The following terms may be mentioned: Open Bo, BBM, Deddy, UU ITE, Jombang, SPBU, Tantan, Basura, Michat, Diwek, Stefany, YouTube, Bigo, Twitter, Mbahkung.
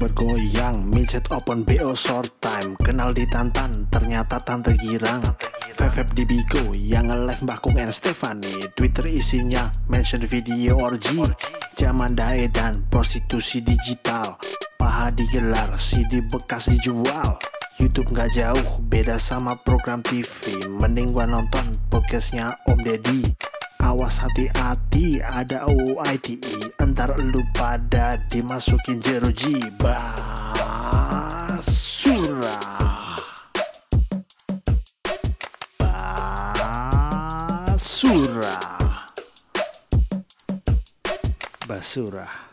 bergoyang. Michat open BO short time, kenal di Tantan ternyata tante girang. Vap di Bigo yang nge-live Mbahkung and Stefani. Twitter isinya mention video orgy. Zaman daedan prostitusi digital, paha digelar, CD bekas dijual. YouTube nggak jauh beda sama program TV, mending gua nonton podcastnya Om Deddy. Awas hati-hati ada UU ITE, entar lu pada dimasukin jeruji Basura. Basura. Basura.